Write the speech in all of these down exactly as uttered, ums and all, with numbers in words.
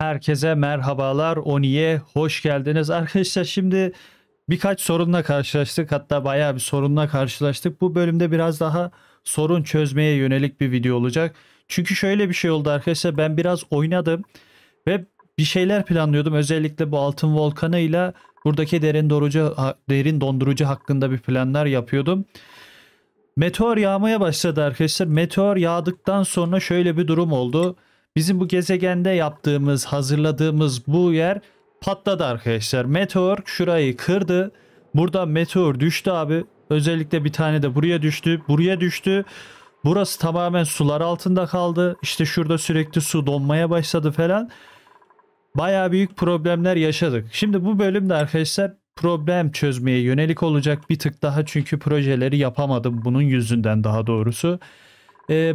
Herkese merhabalar, Oni'ye hoş geldiniz. Arkadaşlar şimdi birkaç sorunla karşılaştık, hatta bayağı bir sorunla karşılaştık. Bu bölümde biraz daha sorun çözmeye yönelik bir video olacak. Çünkü şöyle bir şey oldu arkadaşlar, ben biraz oynadım ve bir şeyler planlıyordum. Özellikle bu altın volkanıyla buradaki derin dondurucu, derin dondurucu hakkında bir planlar yapıyordum. Meteor yağmaya başladı arkadaşlar. Meteor yağdıktan sonra şöyle bir durum oldu. Bizim bu gezegende yaptığımız, hazırladığımız bu yer patladı arkadaşlar. Meteor şurayı kırdı. Burada meteor düştü abi. Özellikle bir tane de buraya düştü. Buraya düştü. Burası tamamen sular altında kaldı. İşte şurada sürekli su donmaya başladı falan. Bayağı büyük problemler yaşadık. Şimdi bu bölümde arkadaşlar problem çözmeye yönelik olacak bir tık daha. Çünkü projeleri yapamadım bunun yüzünden, daha doğrusu.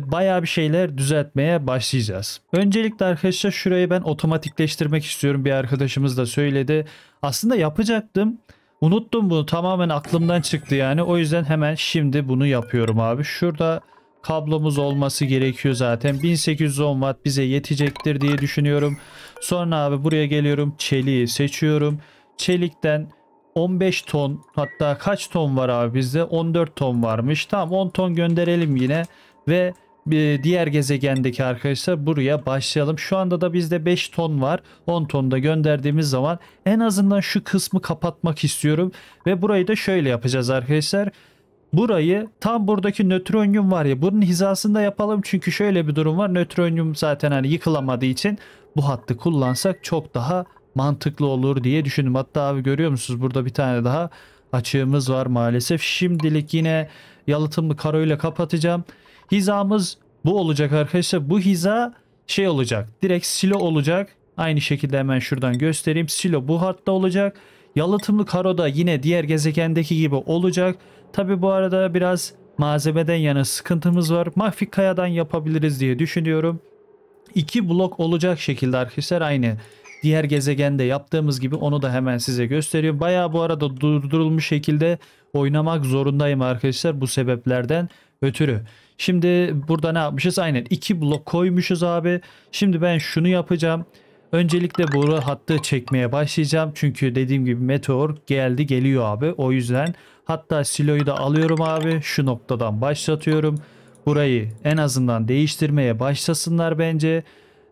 Bayağı bir şeyler düzeltmeye başlayacağız. Öncelikle arkadaşlar şurayı ben otomatikleştirmek istiyorum. Bir arkadaşımız da söyledi. Aslında yapacaktım. Unuttum bunu. Tamamen aklımdan çıktı yani. O yüzden hemen şimdi bunu yapıyorum abi. Şurada kablomuz olması gerekiyor zaten. bin sekiz yüz on watt bize yetecektir diye düşünüyorum. Sonra abi buraya geliyorum. Çeliği seçiyorum. Çelikten on beş ton, hatta kaç ton var abi bizde? on dört ton varmış. Tamam, on ton gönderelim yine. Ve diğer gezegendeki arkadaşlar buraya başlayalım. Şu anda da bizde beş ton var. on ton da gönderdiğimiz zaman en azından şu kısmı kapatmak istiyorum. Ve burayı da şöyle yapacağız arkadaşlar. Burayı tam buradaki nötronyum var ya, bunun hizasında yapalım. Çünkü şöyle bir durum var. Nötronyum zaten hani yıkılamadığı için bu hattı kullansak çok daha mantıklı olur diye düşündüm. Hatta abi görüyor musunuz? Burada bir tane daha açığımız var maalesef. Şimdilik yine yalıtımlı karoyla kapatacağım. Hizamız bu olacak arkadaşlar. Bu hiza şey olacak, direkt silo olacak. Aynı şekilde hemen şuradan göstereyim. Silo bu hatta olacak. Yalıtımlı karo da yine diğer gezegendeki gibi olacak. Tabi bu arada biraz malzemeden yana sıkıntımız var. Mahfik kayadan yapabiliriz diye düşünüyorum. İki blok olacak şekilde arkadaşlar, aynı diğer gezegende yaptığımız gibi. Onu da hemen size gösteriyorum. Bayağı bu arada durdurulmuş şekilde oynamak zorundayım arkadaşlar, bu sebeplerden ötürü. Şimdi burada ne yapmışız? Aynen iki blok koymuşuz abi. Şimdi ben şunu yapacağım. Öncelikle boru hattı çekmeye başlayacağım. Çünkü dediğim gibi meteor geldi geliyor abi. O yüzden hatta siloyu da alıyorum abi. Şu noktadan başlatıyorum. Burayı en azından değiştirmeye başlasınlar bence.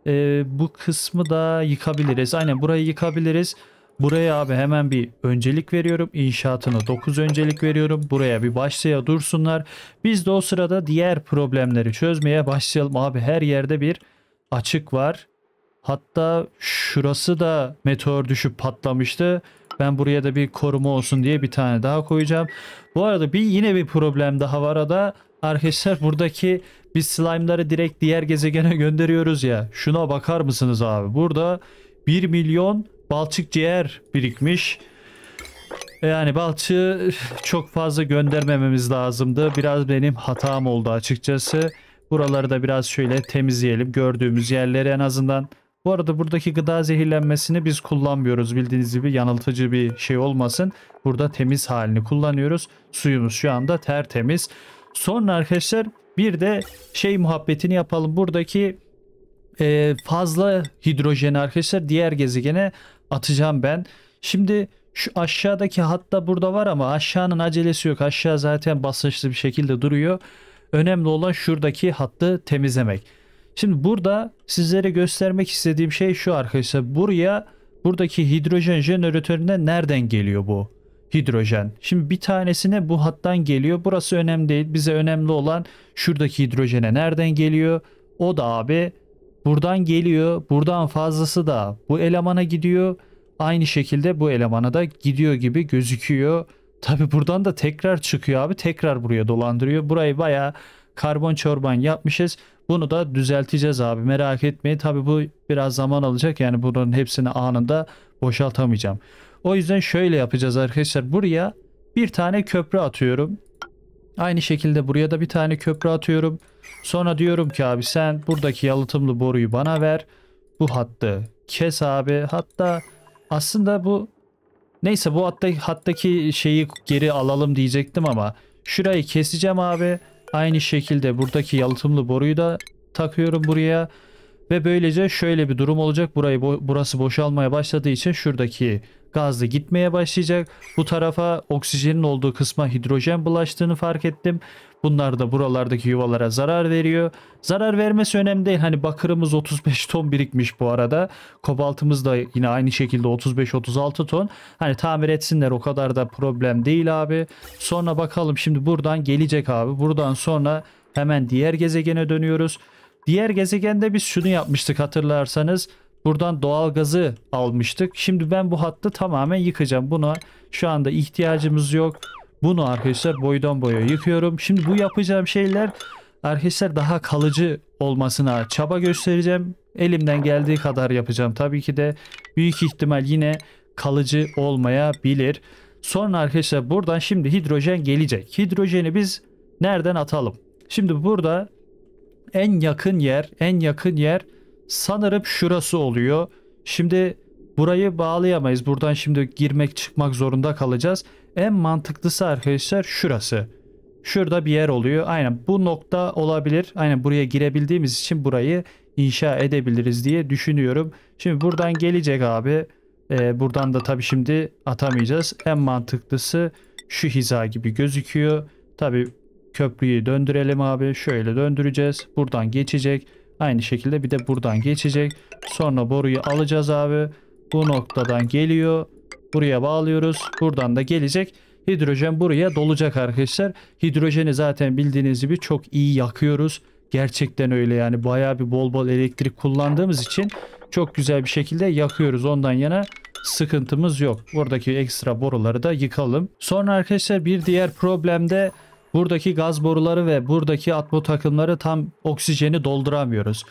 Ee, bu kısmı da yıkabiliriz. Aynen burayı yıkabiliriz. Buraya abi hemen bir öncelik veriyorum. İnşaatına dokuz öncelik veriyorum. Buraya bir başlaya dursunlar. Biz de o sırada diğer problemleri çözmeye başlayalım. Abi her yerde bir açık var. Hatta şurası da meteor düşüp patlamıştı. Ben buraya da bir koruma olsun diye bir tane daha koyacağım. Bu arada bir yine bir problem daha var da arkadaşlar, buradaki biz slime'ları direkt diğer gezegene gönderiyoruz ya. Şuna bakar mısınız abi? Burada bir milyon balçık ciğer birikmiş. Yani balçığı çok fazla göndermememiz lazımdı. Biraz benim hatam oldu açıkçası. Buraları da biraz şöyle temizleyelim. Gördüğümüz yerleri en azından. Bu arada buradaki gıda zehirlenmesini biz kullanmıyoruz. Bildiğiniz gibi yanıltıcı bir şey olmasın. Burada temiz halini kullanıyoruz. Suyumuz şu anda tertemiz. Sonra arkadaşlar bir de şey muhabbetini yapalım. Buradaki fazla hidrojeni arkadaşlar diğer gezegene atacağım ben. Şimdi şu aşağıdaki hatta burada var ama aşağının acelesi yok. Aşağı zaten basınçlı bir şekilde duruyor. Önemli olan şuradaki hattı temizlemek. Şimdi burada sizlere göstermek istediğim şey şu arkadaşlar. Buraya buradaki hidrojen jeneratörüne nereden geliyor bu hidrojen? Şimdi bir tanesine bu hattan geliyor. Burası önemli değil. Bize önemli olan şuradaki hidrojene nereden geliyor? O da abi buradan geliyor. Buradan fazlası da bu elemana gidiyor. Aynı şekilde bu elemana da gidiyor gibi gözüküyor. Tabi buradan da tekrar çıkıyor abi. Tekrar buraya dolandırıyor. Burayı bayağı karbon çorban yapmışız. Bunu da düzelteceğiz abi. Merak etmeyin. Tabi bu biraz zaman alacak. Yani bunun hepsini anında boşaltamayacağım. O yüzden şöyle yapacağız arkadaşlar. Buraya bir tane köprü atıyorum. Aynı şekilde buraya da bir tane köprü atıyorum. Sonra diyorum ki abi sen buradaki yalıtımlı boruyu bana ver. Bu hattı kes abi. Hatta aslında bu neyse bu hatta, hattaki şeyi geri alalım diyecektim ama şurayı keseceğim abi. Aynı şekilde buradaki yalıtımlı boruyu da takıyorum buraya. Ve böylece şöyle bir durum olacak. Burayı bo burası boşalmaya başladığı için şuradaki gaz da gitmeye başlayacak. Bu tarafa oksijenin olduğu kısma hidrojen bulaştığını fark ettim. Bunlar da buralardaki yuvalara zarar veriyor. Zarar vermesi önemli değil. Hani bakırımız otuz beş ton birikmiş bu arada. Kobaltımız da yine aynı şekilde otuz beş otuz altı ton. Hani tamir etsinler, o kadar da problem değil abi. Sonra bakalım şimdi buradan gelecek abi. Buradan sonra hemen diğer gezegene dönüyoruz. Diğer gezegende biz şunu yapmıştık hatırlarsanız. Buradan doğalgazı almıştık. Şimdi ben bu hattı tamamen yıkacağım. Buna şu anda ihtiyacımız yok. Bunu arkadaşlar boydan boya yıkıyorum. Şimdi bu yapacağım şeyler arkadaşlar daha kalıcı olmasına çaba göstereceğim. Elimden geldiği kadar yapacağım. Tabii ki de büyük ihtimal yine kalıcı olmayabilir. Sonra arkadaşlar buradan şimdi hidrojen gelecek. Hidrojeni biz nereden atalım? Şimdi burada en yakın yer, en yakın yer sanırım şurası oluyor. Şimdi burayı bağlayamayız. Buradan şimdi girmek çıkmak zorunda kalacağız. En mantıklısı arkadaşlar şurası. Şurada bir yer oluyor. Aynen bu nokta olabilir. Aynen buraya girebildiğimiz için burayı inşa edebiliriz diye düşünüyorum. Şimdi buradan gelecek abi. Ee, buradan da tabii şimdi atamayacağız. En mantıklısı şu hiza gibi gözüküyor. Tabii köprüyü döndürelim abi. Şöyle döndüreceğiz. Buradan geçecek. Aynı şekilde bir de buradan geçecek. Sonra boruyu alacağız abi. Bu noktadan geliyor. Buraya bağlıyoruz. Buradan da gelecek. Hidrojen buraya dolacak arkadaşlar. Hidrojeni zaten bildiğiniz gibi çok iyi yakıyoruz. Gerçekten öyle yani. Bayağı bir bol bol elektrik kullandığımız için çok güzel bir şekilde yakıyoruz. Ondan yana sıkıntımız yok. Buradaki ekstra boruları da yıkalım. Sonra arkadaşlar bir diğer problemde buradaki gaz boruları ve buradaki atmo takımları tam oksijeni dolduramıyoruz.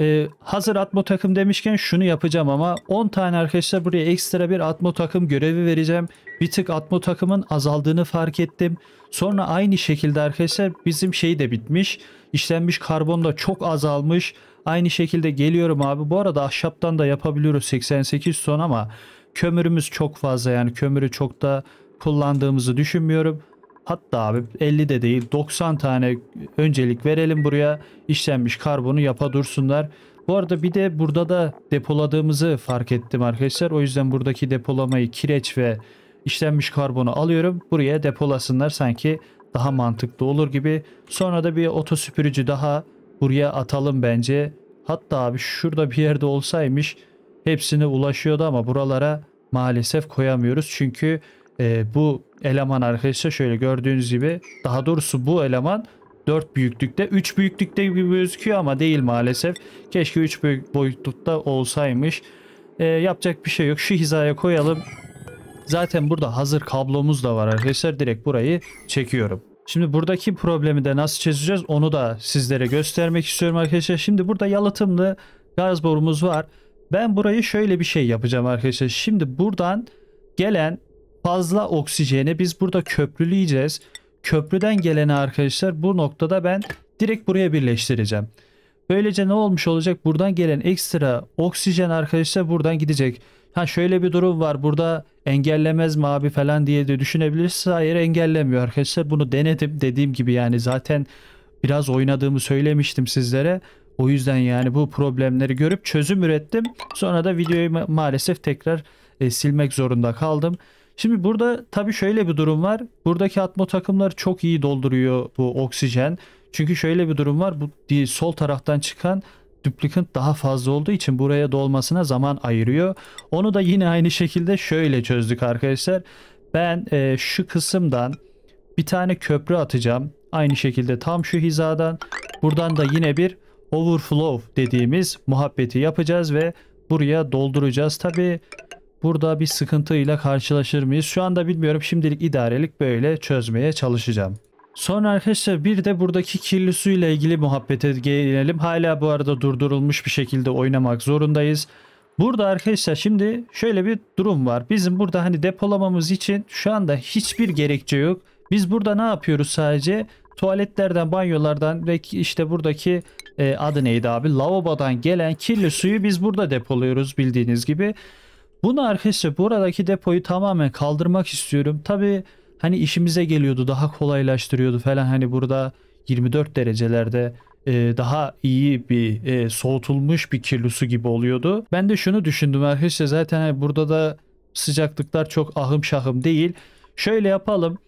Ee, hazır atmo takım demişken şunu yapacağım ama on tane arkadaşlar buraya ekstra bir atmo takım görevi vereceğim. Bir tık atmo takımın azaldığını fark ettim. Sonra aynı şekilde arkadaşlar bizim şey de bitmiş. İşlenmiş karbon da çok azalmış. Aynı şekilde geliyorum abi. Bu arada ahşaptan da yapabiliyoruz seksen sekiz ton ama kömürümüz çok fazla, yani kömürü çok da kullandığımızı düşünmüyorum. Hatta abi elli de değil, doksan tane öncelik verelim buraya, işlenmiş karbonu yapa dursunlar. Bu arada bir de burada da depoladığımızı fark ettim arkadaşlar. O yüzden buradaki depolamayı kireç ve işlenmiş karbonu alıyorum. Buraya depolasınlar, sanki daha mantıklı olur gibi. Sonra da bir otosüpürücü daha buraya atalım bence. Hatta abi şurada bir yerde olsaymış hepsine ulaşıyordu ama buralara maalesef koyamıyoruz. Çünkü e, bu eleman arkadaşlar şöyle gördüğünüz gibi, daha doğrusu bu eleman dört büyüklükte, üç büyüklükte gibi gözüküyor ama değil maalesef. Keşke üç boyutlukta olsaymış. Ee, yapacak bir şey yok. Şu hizaya koyalım. Zaten burada hazır kablomuz da var arkadaşlar. Direkt burayı çekiyorum. Şimdi buradaki problemi de nasıl çözeceğiz onu da sizlere göstermek istiyorum arkadaşlar. Şimdi burada yalıtımlı gaz borumuz var. Ben burayı şöyle bir şey yapacağım arkadaşlar. Şimdi buradan gelen fazla oksijeni biz burada köprüleyeceğiz. Köprüden geleni arkadaşlar bu noktada ben direkt buraya birleştireceğim. Böylece ne olmuş olacak? Buradan gelen ekstra oksijen arkadaşlar buradan gidecek. Ha şöyle bir durum var. Burada engellemez mi abi falan diye de düşünebilirsiniz. Hayır, engellemiyor arkadaşlar. Bunu denedim, dediğim gibi yani zaten biraz oynadığımı söylemiştim sizlere. O yüzden yani bu problemleri görüp çözüm ürettim. Sonra da videoyu ma maalesef tekrar e, silmek zorunda kaldım. Şimdi burada tabii şöyle bir durum var. Buradaki atmo takımları çok iyi dolduruyor bu oksijen. Çünkü şöyle bir durum var. Bu sol taraftan çıkan duplicant daha fazla olduğu için buraya dolmasına zaman ayırıyor. Onu da yine aynı şekilde şöyle çözdük arkadaşlar. Ben e, şu kısımdan bir tane köprü atacağım. Aynı şekilde tam şu hizadan. Buradan da yine bir overflow dediğimiz muhabbeti yapacağız ve buraya dolduracağız. Tabii burada bir sıkıntıyla karşılaşır mıyız? Şu anda bilmiyorum. Şimdilik idarelik böyle çözmeye çalışacağım. Sonra arkadaşlar bir de buradaki kirli suyla ilgili muhabbete gelelim. Hala bu arada durdurulmuş bir şekilde oynamak zorundayız. Burada arkadaşlar şimdi şöyle bir durum var. Bizim burada hani depolamamız için şu anda hiçbir gerekçe yok. Biz burada ne yapıyoruz sadece? Tuvaletlerden, banyolardan ve işte buradaki e, adı neydi abi? Lavabodan gelen kirli suyu biz burada depoluyoruz bildiğiniz gibi. Bunu arkadaşlar buradaki depoyu tamamen kaldırmak istiyorum. Tabi hani işimize geliyordu, daha kolaylaştırıyordu falan, hani burada yirmi dört derecelerde e, daha iyi bir e, soğutulmuş bir kirli su gibi oluyordu. Ben de şunu düşündüm arkadaşlar, zaten burada da sıcaklıklar çok ahım şahım değil. Şöyle yapalım.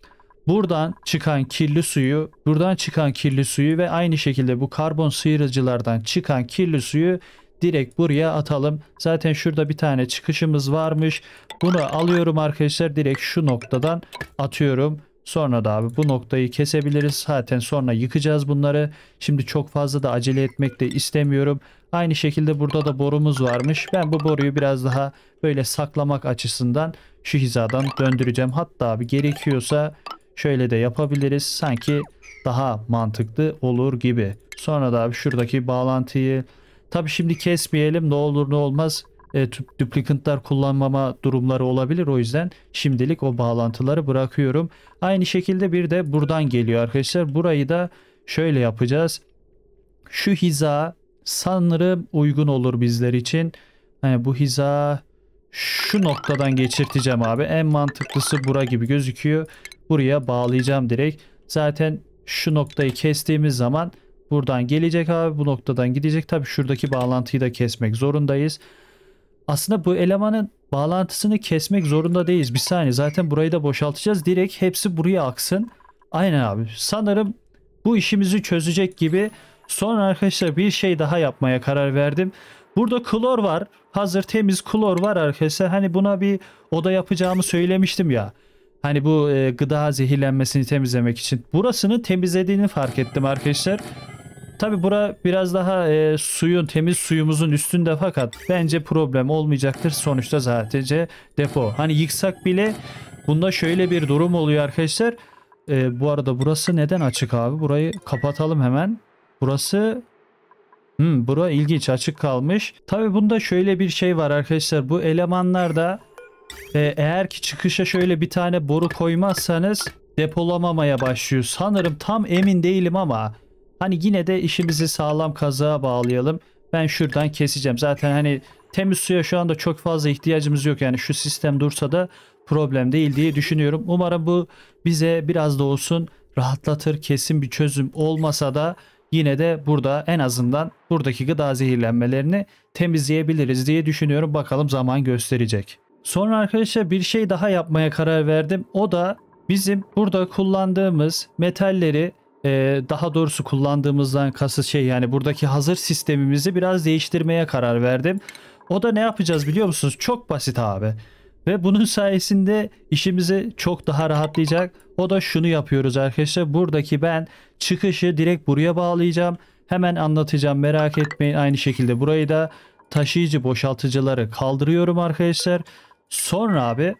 Buradan çıkan kirli suyu, buradan çıkan kirli suyu ve aynı şekilde bu karbon sıyırıcılardan çıkan kirli suyu direkt buraya atalım. Zaten şurada bir tane çıkışımız varmış. Bunu alıyorum arkadaşlar, direkt şu noktadan atıyorum. Sonra da abi bu noktayı kesebiliriz. Zaten sonra yıkacağız bunları. Şimdi çok fazla da acele etmek de istemiyorum. Aynı şekilde burada da borumuz varmış. Ben bu boruyu biraz daha böyle saklamak açısından şu hizadan döndüreceğim. Hatta abi gerekiyorsa şöyle de yapabiliriz. Sanki daha mantıklı olur gibi. Sonra da abi şuradaki bağlantıyı tabi şimdi kesmeyelim. Ne olur ne olmaz. E, Duplicantlar kullanmama durumları olabilir. O yüzden şimdilik o bağlantıları bırakıyorum. Aynı şekilde bir de buradan geliyor arkadaşlar. Burayı da şöyle yapacağız. Şu hiza sanırım uygun olur bizler için. Yani bu hiza şu noktadan geçirteceğim abi. En mantıklısı bura gibi gözüküyor. Buraya bağlayacağım direkt. Zaten şu noktayı kestiğimiz zaman buradan gelecek abi. Bu noktadan gidecek. Tabii şuradaki bağlantıyı da kesmek zorundayız. Aslında bu elemanın bağlantısını kesmek zorunda değiliz. Bir saniye, zaten burayı da boşaltacağız. Direkt hepsi buraya aksın. Aynen abi. Sanırım bu işimizi çözecek gibi. Sonra arkadaşlar bir şey daha yapmaya karar verdim. Burada klor var. Hazır temiz klor var arkadaşlar. Hani buna bir oda yapacağımı söylemiştim ya. Hani bu e, gıda zehirlenmesini temizlemek için. Burasını temizlediğini fark ettim arkadaşlar. Tabi bura biraz daha e, suyun, temiz suyumuzun üstünde, fakat bence problem olmayacaktır. Sonuçta zaten depo. Hani yıksak bile bunda şöyle bir durum oluyor arkadaşlar. E, bu arada burası neden açık abi? Burayı kapatalım hemen. Burası... Hmm, bura ilginç, açık kalmış. Tabi bunda şöyle bir şey var arkadaşlar. Bu elemanlarda e, eğer ki çıkışa şöyle bir tane boru koymazsanız depolamamaya başlıyor. Sanırım, tam emin değilim ama... Hani yine de işimizi sağlam kazığa bağlayalım. Ben şuradan keseceğim. Zaten hani temiz suya şu anda çok fazla ihtiyacımız yok. Yani şu sistem dursa da problem değil diye düşünüyorum. Umarım bu bize biraz da olsun rahatlatır. Kesin bir çözüm olmasa da yine de burada en azından buradaki gıda zehirlenmelerini temizleyebiliriz diye düşünüyorum. Bakalım zaman gösterecek. Sonra arkadaşlar bir şey daha yapmaya karar verdim. O da bizim burada kullandığımız metalleri... Ee, daha doğrusu kullandığımızdan kasıt şey, yani buradaki hazır sistemimizi biraz değiştirmeye karar verdim. O da ne yapacağız biliyor musunuz? Çok basit abi. Ve bunun sayesinde işimizi çok daha rahatlayacak. O da şunu yapıyoruz arkadaşlar. Buradaki ben çıkışı direkt buraya bağlayacağım. Hemen anlatacağım, merak etmeyin. Aynı şekilde burayı da taşıyıcı boşaltıcıları kaldırıyorum arkadaşlar. Sonra abi...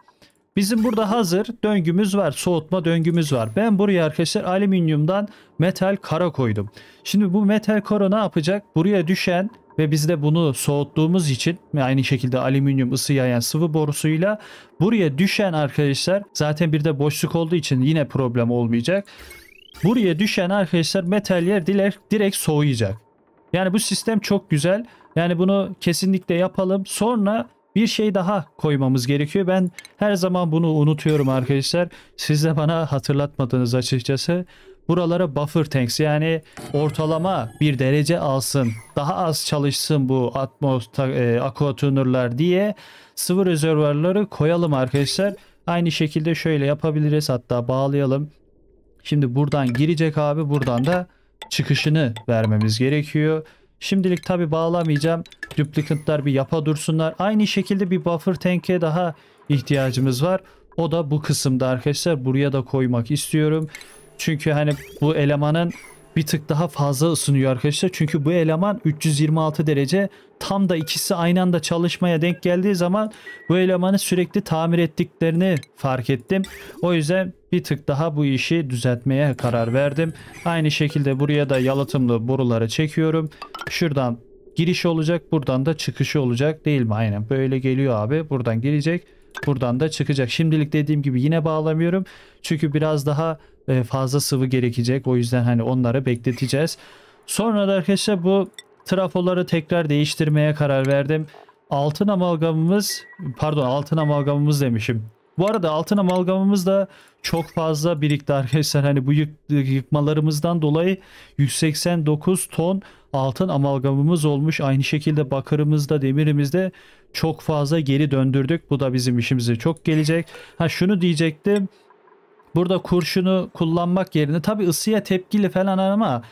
Bizim burada hazır döngümüz var. Soğutma döngümüz var. Ben buraya arkadaşlar alüminyumdan metal kara koydum. Şimdi bu metal kara ne yapacak? Buraya düşen ve biz de bunu soğuttuğumuz için aynı şekilde alüminyum ısı yayan sıvı borusuyla buraya düşen arkadaşlar, zaten bir de boşluk olduğu için yine problem olmayacak. Buraya düşen arkadaşlar metaller direkt, direkt soğuyacak. Yani bu sistem çok güzel. Yani bunu kesinlikle yapalım. Sonra... Bir şey daha koymamız gerekiyor. Ben her zaman bunu unutuyorum arkadaşlar. Siz de bana hatırlatmadınız açıkçası. Buralara buffer tanks, yani ortalama bir derece alsın, daha az çalışsın bu atmos e, aquatunerlar diye sıvı rezervuarları koyalım arkadaşlar. Aynı şekilde şöyle yapabiliriz, hatta bağlayalım. Şimdi buradan girecek abi, buradan da çıkışını vermemiz gerekiyor. Şimdilik tabi bağlamayacağım. Duplicantlar bir yapa dursunlar. Aynı şekilde bir buffer tank'e daha ihtiyacımız var. O da bu kısımda arkadaşlar. Buraya da koymak istiyorum. Çünkü hani bu elemanın bir tık daha fazla ısınıyor arkadaşlar. Çünkü bu eleman üç yüz yirmi altı derece. Tam da ikisi aynı anda çalışmaya denk geldiği zaman bu elemanı sürekli tamir ettiklerini fark ettim. O yüzden bir tık daha bu işi düzeltmeye karar verdim. Aynı şekilde buraya da yalıtımlı boruları çekiyorum. Şuradan giriş olacak. Buradan da çıkışı olacak değil mi? Aynen böyle geliyor abi. Buradan girecek. Buradan da çıkacak. Şimdilik dediğim gibi yine bağlamıyorum. Çünkü biraz daha fazla sıvı gerekecek. O yüzden hani onları bekleteceğiz. Sonra da arkadaşlar bu trafoları tekrar değiştirmeye karar verdim. Altın amalgamımız, pardon altın amalgamımız demişim. Bu arada altın amalgamamız da çok fazla birikti arkadaşlar. Hani bu yık, yıkmalarımızdan dolayı yüz seksen dokuz ton altın amalgamamız olmuş. Aynı şekilde bakırımızda, demirimizde çok fazla geri döndürdük. Bu da bizim işimize çok gelecek. Ha şunu diyecektim. Burada kurşunu kullanmak yerine tabi ısıya tepkili falan ama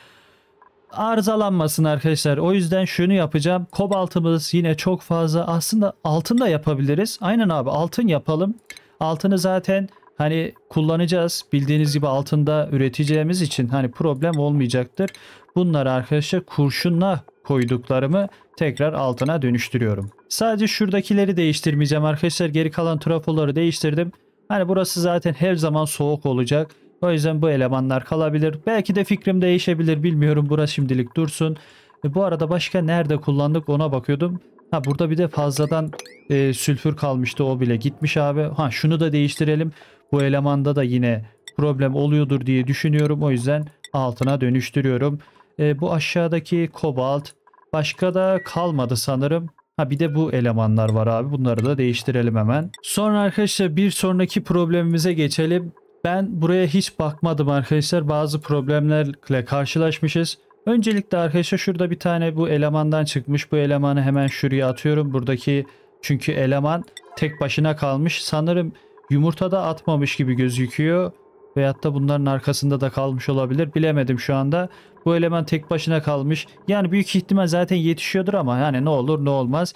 arızalanmasın arkadaşlar. O yüzden şunu yapacağım. Kobaltımız yine çok fazla. Aslında altın da yapabiliriz. Aynen abi, altın yapalım. Altını zaten hani kullanacağız. Bildiğiniz gibi altında üreteceğimiz için hani problem olmayacaktır. Bunları arkadaşlar kurşunla koyduklarımı tekrar altına dönüştürüyorum. Sadece şuradakileri değiştirmeyeceğim arkadaşlar. Geri kalan trafoları değiştirdim. Hani burası zaten her zaman soğuk olacak. O yüzden bu elemanlar kalabilir. Belki de fikrim değişebilir, bilmiyorum. Burası şimdilik dursun. E bu arada başka nerede kullandık ona bakıyordum. Ha burada bir de fazladan e, sülfür kalmıştı, o bile gitmiş abi. Ha şunu da değiştirelim. Bu elemanda da yine problem oluyordur diye düşünüyorum. O yüzden altına dönüştürüyorum. E, bu aşağıdaki kobalt. Başka da kalmadı sanırım. Ha bir de bu elemanlar var abi. Bunları da değiştirelim hemen. Sonra arkadaşlar bir sonraki problemimize geçelim. Ben buraya hiç bakmadım arkadaşlar. Bazı problemlerle karşılaşmışız. Öncelikle arkadaşlar şurada bir tane bu elemandan çıkmış. Bu elemanı hemen şuraya atıyorum. Buradaki çünkü eleman tek başına kalmış. Sanırım yumurtada atmamış gibi gözüküyor. Veyahut da bunların arkasında da kalmış olabilir. Bilemedim şu anda. Bu eleman tek başına kalmış. Yani büyük ihtimal zaten yetişiyordur ama yani ne olur ne olmaz.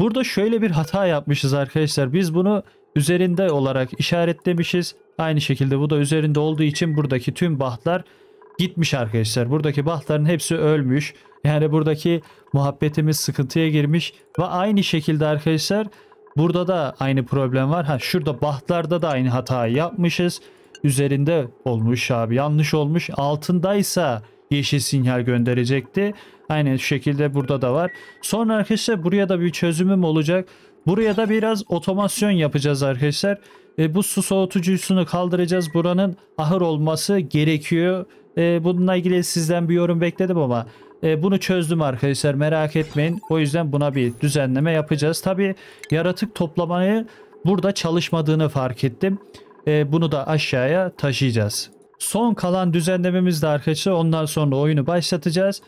Burada şöyle bir hata yapmışız arkadaşlar. Biz bunu üzerinde olarak işaretlemişiz. Aynı şekilde bu da üzerinde olduğu için buradaki tüm bahtlar gitmiş arkadaşlar. Buradaki bahtların hepsi ölmüş. Yani buradaki muhabbetimiz sıkıntıya girmiş. Ve aynı şekilde arkadaşlar burada da aynı problem var. Ha şurada bahtlarda da aynı hatayı yapmışız. Üzerinde olmuş abi, yanlış olmuş. Altındaysa yeşil sinyal gönderecekti. Aynı şekilde burada da var. Sonra arkadaşlar buraya da bir çözümüm olacak. Buraya da biraz otomasyon yapacağız arkadaşlar. E, bu su soğutucusunu kaldıracağız. Buranın ahır olması gerekiyor. E, bununla ilgili sizden bir yorum bekledim ama e, bunu çözdüm arkadaşlar, merak etmeyin. O yüzden buna bir düzenleme yapacağız. Tabi yaratık toplamayı burada çalışmadığını fark ettim. E, bunu da aşağıya taşıyacağız. Son kalan düzenlememiz de arkadaşlar, ondan sonra oyunu başlatacağız.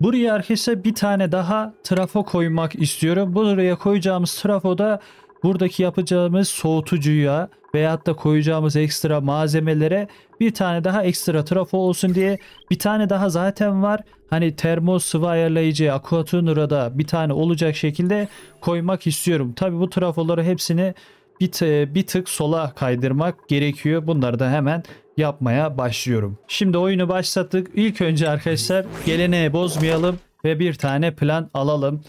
Buraya arkadaşlar bir tane daha trafo koymak istiyorum. Buraya koyacağımız trafoda buradaki yapacağımız soğutucuya veyahut da koyacağımız ekstra malzemelere bir tane daha ekstra trafo olsun diye bir tane daha zaten var. Hani termos sıvı ayarlayıcı aquaturner'a da bir tane olacak şekilde koymak istiyorum. Tabi bu trafoları hepsini bir, bir tık sola kaydırmak gerekiyor. Bunları da hemen yapmaya başlıyorum. Şimdi oyunu başlattık. İlk önce arkadaşlar geleneği bozmayalım ve bir tane plan alalım.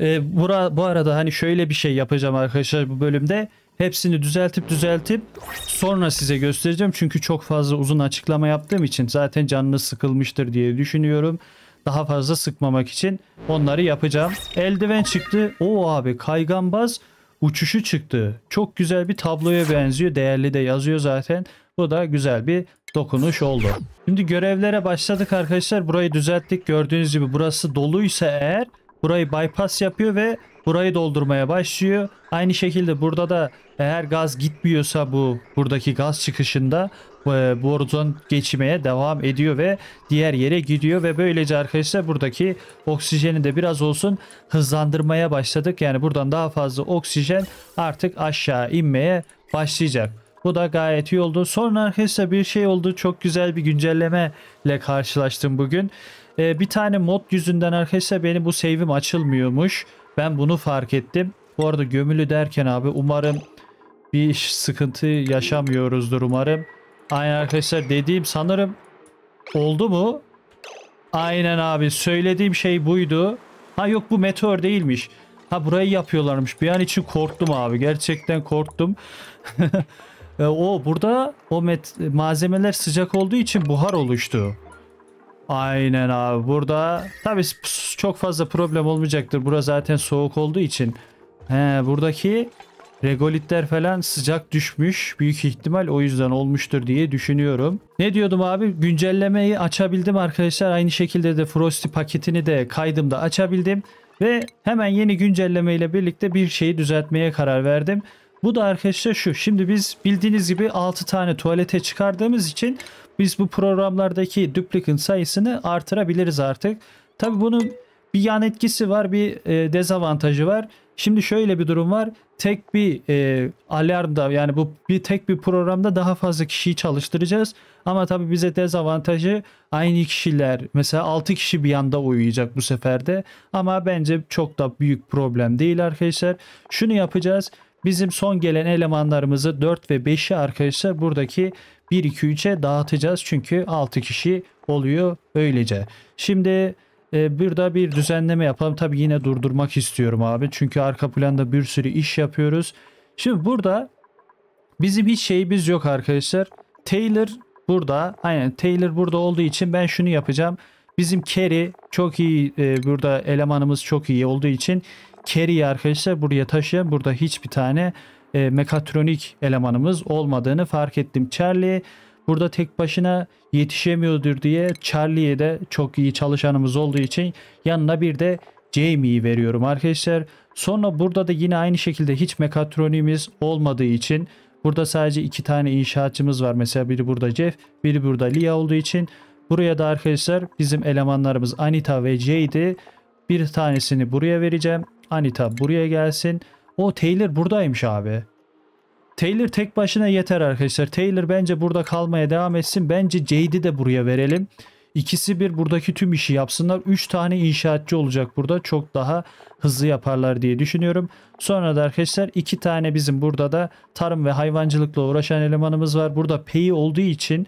Ee, bura, bu arada hani şöyle bir şey yapacağım arkadaşlar bu bölümde. Hepsini düzeltip düzeltip sonra size göstereceğim. Çünkü çok fazla uzun açıklama yaptığım için zaten canınız sıkılmıştır diye düşünüyorum. Daha fazla sıkmamak için onları yapacağım. Eldiven çıktı. Oo abi, kayganbaz uçuşu çıktı. Çok güzel bir tabloya benziyor. Değerli de yazıyor zaten. Bu da güzel bir dokunuş oldu. Şimdi görevlere başladık arkadaşlar. Burayı düzelttik. Gördüğünüz gibi burası doluysa eğer burayı bypass yapıyor ve burayı doldurmaya başlıyor. Aynı şekilde burada da eğer gaz gitmiyorsa bu buradaki gaz çıkışında e, borudan geçmeye devam ediyor ve diğer yere gidiyor ve böylece arkadaşlar buradaki oksijeni de biraz olsun hızlandırmaya başladık. Yani buradan daha fazla oksijen artık aşağı inmeye başlayacak. Bu da gayet iyi oldu. Sonra arkadaşlar bir şey oldu. Çok güzel bir güncelleme ile karşılaştım bugün. Ee, bir tane mod yüzünden arkadaşlar benim bu save'im açılmıyormuş. Ben bunu fark ettim. Bu arada gömülü derken abi umarım bir sıkıntı yaşamıyoruzdur umarım. Aynen arkadaşlar, dediğim sanırım oldu mu? Aynen abi, söylediğim şey buydu. Ha yok, bu meteor değilmiş. Ha burayı yapıyorlarmış. Bir an için korktum abi, gerçekten korktum. e, o burada o malzemeler sıcak olduğu için buhar oluştu. Aynen abi, burada tabii çok fazla problem olmayacaktır. Burası zaten soğuk olduğu için. He, buradaki regolitler falan sıcak düşmüş. Büyük ihtimal o yüzden olmuştur diye düşünüyorum. Ne diyordum abi? Güncellemeyi açabildim arkadaşlar. Aynı şekilde de Frosty paketini de kaydımda açabildim. Ve hemen yeni güncelleme ile birlikte bir şeyi düzeltmeye karar verdim. Bu da arkadaşlar şu. Şimdi biz bildiğiniz gibi altı tane tuvalete çıkardığımız için biz bu programlardaki duplicant sayısını artırabiliriz artık. Tabi bunun bir yan etkisi var, bir e, dezavantajı var. Şimdi şöyle bir durum var. Tek bir e, alarmda, yani bu bir tek bir programda daha fazla kişiyi çalıştıracağız. Ama tabii bize dezavantajı aynı kişiler, mesela altı kişi bir yanda uyuyacak bu sefer de. Ama bence çok da büyük problem değil arkadaşlar. Şunu yapacağız. Bizim son gelen elemanlarımızı dört ve beşi arkadaşlar buradaki bir, iki, üçe dağıtacağız. Çünkü altı kişi oluyor böylece. Şimdi burada bir düzenleme yapalım. Tabii yine durdurmak istiyorum abi. Çünkü arka planda bir sürü iş yapıyoruz. Şimdi burada bizim hiç şeyimiz yok arkadaşlar. Taylor burada. Aynen Taylor burada olduğu için ben şunu yapacağım. Bizim Carrie çok iyi. E, burada elemanımız çok iyi olduğu için Carrie'yi arkadaşlar buraya taşıyalım. Burada hiçbir tane e, mekatronik elemanımız olmadığını fark ettim. Charlie burada tek başına yetişemiyordur diye Charlie'ye de çok iyi çalışanımız olduğu için yanına bir de Jamie'yi veriyorum arkadaşlar. Sonra burada da yine aynı şekilde hiç mekatronimiz olmadığı için burada sadece iki tane inşaatçımız var. Mesela biri burada Jeff, biri burada Leah olduğu için buraya da arkadaşlar bizim elemanlarımız Anita ve Jade'i bir tanesini buraya vereceğim. Anita buraya gelsin. O Taylor buradaymış abi. Taylor tek başına yeter arkadaşlar. Taylor bence burada kalmaya devam etsin. Bence Jade'i de buraya verelim. İkisi bir buradaki tüm işi yapsınlar. üç tane inşaatçı olacak burada. Çok daha hızlı yaparlar diye düşünüyorum. Sonra da arkadaşlar iki tane bizim burada da tarım ve hayvancılıkla uğraşan elemanımız var. Burada Pei olduğu için,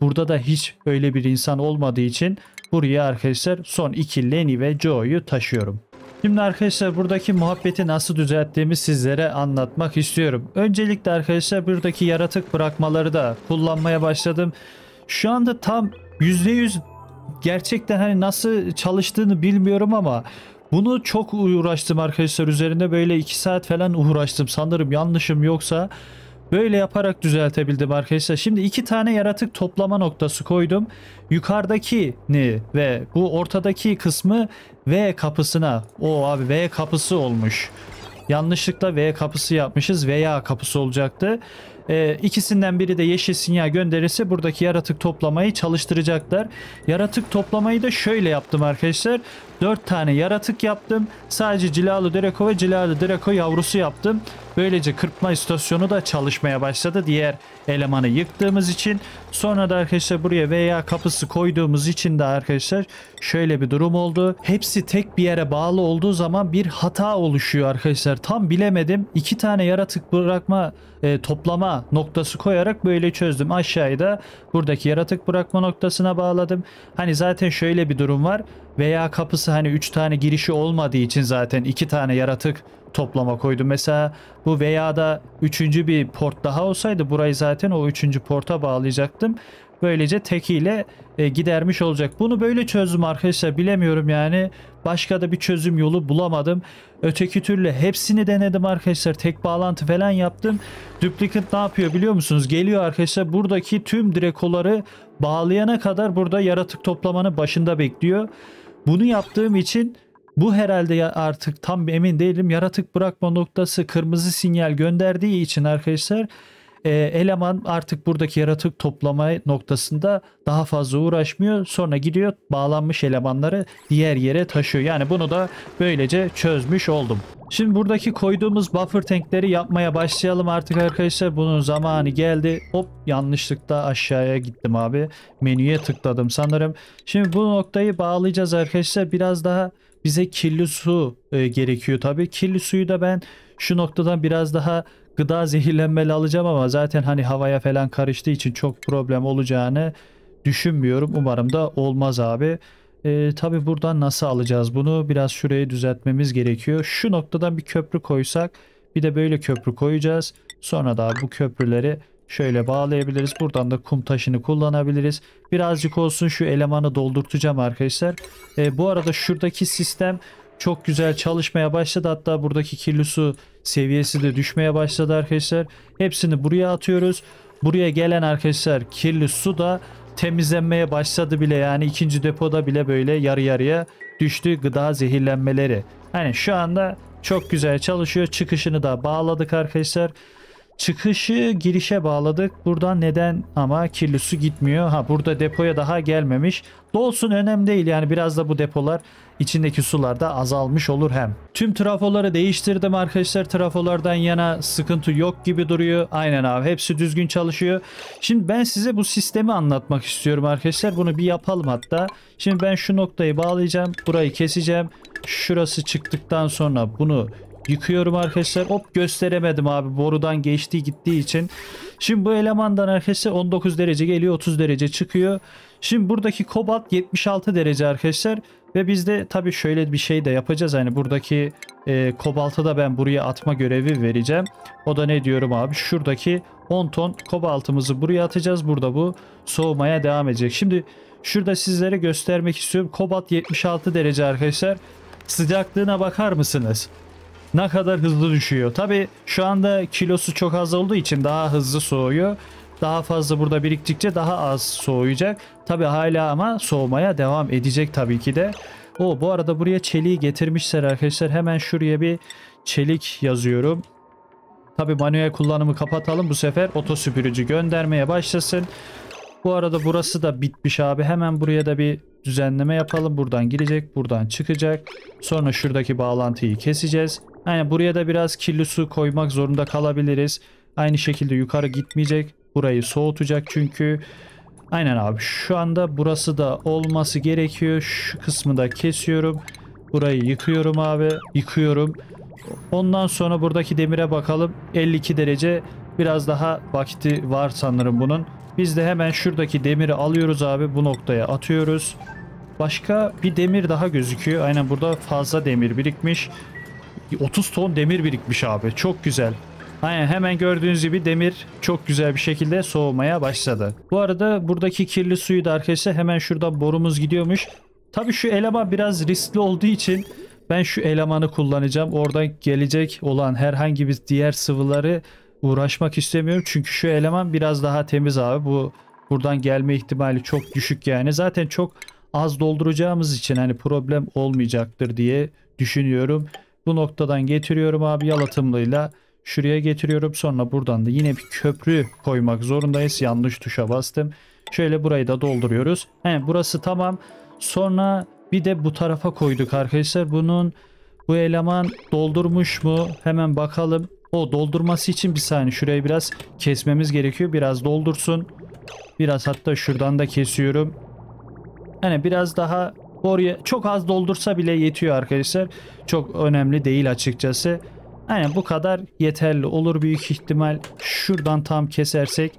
burada da hiç öyle bir insan olmadığı için buraya arkadaşlar son iki Lenny ve Joe'yu taşıyorum. Şimdi arkadaşlar buradaki muhabbeti nasıl düzelttiğimi sizlere anlatmak istiyorum. Öncelikle arkadaşlar buradaki yaratık bırakmaları da kullanmaya başladım. Şu anda tam yüzde yüz gerçekten hani nasıl çalıştığını bilmiyorum ama bunu çok uğraştım arkadaşlar üzerinde, böyle iki saat falan uğraştım sanırım, yanlışım yoksa. Böyle yaparak düzeltebildim arkadaşlar. Şimdi iki tane yaratık toplama noktası koydum. Yukarıdakini ve bu ortadaki kısmı V kapısına. O abi V kapısı olmuş. Yanlışlıkla V kapısı yapmışız. Veya kapısı olacaktı. Ee, ikisinden biri de yeşil sinyal gönderirse buradaki yaratık toplamayı çalıştıracaklar. Yaratık toplamayı da şöyle yaptım arkadaşlar. dört tane yaratık yaptım. Sadece cilalı Draco ve cilalı Draco yavrusu yaptım. Böylece kırpma istasyonu da çalışmaya başladı. Diğer elemanı yıktığımız için. Sonra da arkadaşlar buraya veya kapısı koyduğumuz için de arkadaşlar şöyle bir durum oldu. Hepsi tek bir yere bağlı olduğu zaman bir hata oluşuyor arkadaşlar. Tam bilemedim. iki tane yaratık bırakma e, toplama noktası koyarak böyle çözdüm. Aşağıya da buradaki yaratık bırakma noktasına bağladım. Hani zaten şöyle bir durum var. Veya kapısı hani üç tane girişi olmadığı için zaten iki tane yaratık toplama koydum. Mesela bu veya da üçüncü bir port daha olsaydı burayı zaten o üçüncü porta bağlayacaktım. Böylece tekiyle e, gidermiş olacak. Bunu böyle çözdüm arkadaşlar. Bilemiyorum yani. Başka da bir çözüm yolu bulamadım. Öteki türlü hepsini denedim arkadaşlar. Tek bağlantı falan yaptım. Duplicant ne yapıyor biliyor musunuz? Geliyor arkadaşlar. Buradaki tüm Draco'ları bağlayana kadar burada yaratık toplamanın başında bekliyor. Bunu yaptığım için bu herhalde artık tam emin değilim. Yaratık bırakma noktası kırmızı sinyal gönderdiği için arkadaşlar e, eleman artık buradaki yaratık toplama noktasında daha fazla uğraşmıyor. Sonra gidiyor bağlanmış elemanları diğer yere taşıyor. Yani bunu da böylece çözmüş oldum. Şimdi buradaki koyduğumuz buffer tankleri yapmaya başlayalım artık arkadaşlar. Bunun zamanı geldi. Hop, yanlışlıkla aşağıya gittim abi. Menüye tıkladım sanırım. Şimdi bu noktayı bağlayacağız arkadaşlar. Biraz daha bize kirli su e, gerekiyor tabii. Kirli suyu da ben şu noktadan biraz daha gıda zehirlenmeli alacağım ama zaten hani havaya falan karıştığı için çok problem olacağını düşünmüyorum. Umarım da olmaz abi. E, tabii buradan nasıl alacağız bunu? Biraz şurayı düzeltmemiz gerekiyor. Şu noktadan bir köprü koysak, bir de böyle köprü koyacağız. Sonra da bu köprüleri şöyle bağlayabiliriz. Buradan da kum taşını kullanabiliriz. Birazcık olsun şu elemanı doldurtacağım arkadaşlar. E, bu arada şuradaki sistem çok güzel çalışmaya başladı. Hatta buradaki kirli su seviyesi de düşmeye başladı arkadaşlar. Hepsini buraya atıyoruz. Buraya gelen arkadaşlar kirli su da temizlenmeye başladı bile. Yani ikinci depoda bile böyle yarı yarıya düştü gıda zehirlenmeleri. Hani şu anda Çok güzel çalışıyor. Çıkışını da bağladık arkadaşlar. Çıkışı girişe bağladık. Buradan neden ama kirli su gitmiyor? Ha, burada depoya daha gelmemiş. Dolsun, önemli değil. Yani biraz da bu depolar içindeki sular da azalmış olur hem. Tüm trafoları değiştirdim arkadaşlar. Trafolardan yana sıkıntı yok gibi duruyor. Aynen abi, hepsi düzgün çalışıyor. Şimdi ben size bu sistemi anlatmak istiyorum arkadaşlar. Bunu bir yapalım hatta. Şimdi ben şu noktayı bağlayacağım. Burayı keseceğim. Şurası çıktıktan sonra bunu yıkıyorum arkadaşlar. Hop, gösteremedim abi, borudan geçtiği gittiği için. Şimdi bu elemandan arkadaşlar on dokuz derece geliyor, otuz derece çıkıyor. Şimdi buradaki kobalt yetmiş altı derece arkadaşlar. Ve biz de tabii şöyle bir şey de yapacağız. Hani buradaki e, kobaltı da ben buraya atma görevi vereceğim. O da ne diyorum abi? Şuradaki on ton kobaltımızı buraya atacağız. Burada bu soğumaya devam edecek. Şimdi şurada sizlere göstermek istiyorum. Kobalt yetmiş altı derece arkadaşlar. Sıcaklığına bakar mısınız? Ne kadar hızlı düşüyor. Tabi şu anda kilosu çok az olduğu için daha hızlı soğuyor. Daha fazla burada biriktikçe daha az soğuyacak. Tabi hala ama soğumaya devam edecek tabii ki de. O bu arada buraya çeliği getirmişler arkadaşlar. Hemen şuraya bir çelik yazıyorum. Tabi manuel kullanımı kapatalım. Bu sefer oto süpürücü göndermeye başlasın. Bu arada burası da bitmiş abi. Hemen buraya da bir düzenleme yapalım. Buradan girecek, buradan çıkacak. Sonra şuradaki bağlantıyı keseceğiz. Yani buraya da biraz kirli su koymak zorunda kalabiliriz. Aynı şekilde yukarı gitmeyecek. Burayı soğutacak çünkü. Aynen abi, şu anda burası da olması gerekiyor. Şu kısmı da kesiyorum. Burayı yıkıyorum abi. Yıkıyorum. Ondan sonra buradaki demire bakalım. elli iki derece. Biraz daha vakti var sanırım bunun. Biz de hemen şuradaki demiri alıyoruz abi. Bu noktaya atıyoruz. Başka bir demir daha gözüküyor. Aynen, burada fazla demir birikmiş. otuz ton demir birikmiş abi. Çok güzel. Aynen, hemen gördüğünüz gibi demir çok güzel bir şekilde soğumaya başladı. Bu arada buradaki kirli suyu da arkadaşlar hemen şuradan borumuz gidiyormuş. Tabii şu eleman biraz riskli olduğu için ben şu elemanı kullanacağım. Oradan gelecek olan herhangi bir diğer sıvıları uğraşmak istemiyorum. Çünkü şu eleman biraz daha temiz abi. Bu buradan gelme ihtimali çok düşük yani. Zaten çok az dolduracağımız için hani problem olmayacaktır diye düşünüyorum. Bu noktadan getiriyorum abi, yalıtımlıyla şuraya getiriyorum. Sonra buradan da yine bir köprü koymak zorundayız. Yanlış tuşa bastım. Şöyle burayı da dolduruyoruz. He, burası tamam. Sonra bir de bu tarafa koyduk arkadaşlar. Bunun bu eleman doldurmuş mu? Hemen bakalım. O doldurması için bir saniye şurayı biraz kesmemiz gerekiyor. Biraz doldursun. Biraz, hatta şuradan da kesiyorum. Hani biraz daha oraya çok az doldursa bile yetiyor arkadaşlar. Çok önemli değil açıkçası. Aynen, bu kadar yeterli olur büyük ihtimal. Şuradan tam kesersek